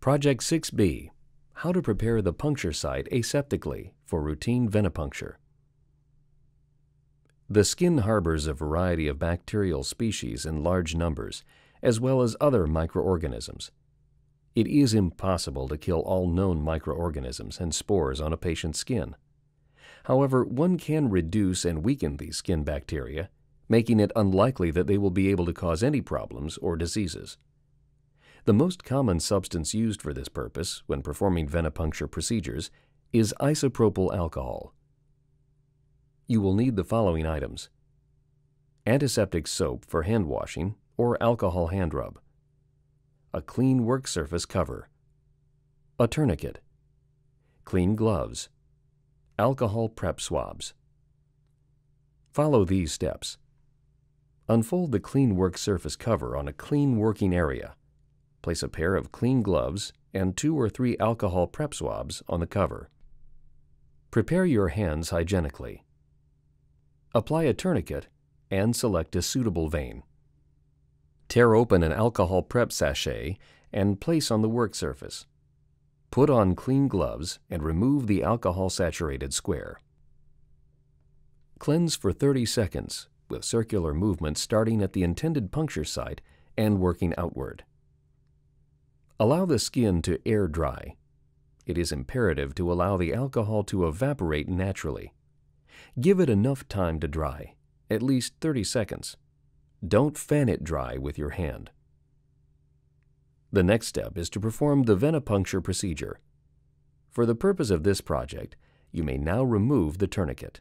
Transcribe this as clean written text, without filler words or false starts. Project 6B, how to prepare the puncture site aseptically for routine venipuncture. The skin harbors a variety of bacterial species in large numbers, as well as other microorganisms. It is impossible to kill all known microorganisms and spores on a patient's skin. However, one can reduce and weaken these skin bacteria, making it unlikely that they will be able to cause any problems or diseases. The most common substance used for this purpose when performing venipuncture procedures is isopropyl alcohol. You will need the following items: antiseptic soap for hand washing or alcohol hand rub, a clean work surface cover, a tourniquet, clean gloves, alcohol prep swabs. Follow these steps. Unfold the clean work surface cover on a clean working area. Place a pair of clean gloves and 2 or 3 alcohol prep swabs on the cover. Prepare your hands hygienically. Apply a tourniquet and select a suitable vein. Tear open an alcohol prep sachet and place on the work surface. Put on clean gloves and remove the alcohol-saturated square. Cleanse for 30 seconds with circular movement starting at the intended puncture site and working outward. Allow the skin to air dry. It is imperative to allow the alcohol to evaporate naturally. Give it enough time to dry, at least 30 seconds. Don't fan it dry with your hand. The next step is to perform the venipuncture procedure. For the purpose of this project, you may now remove the tourniquet.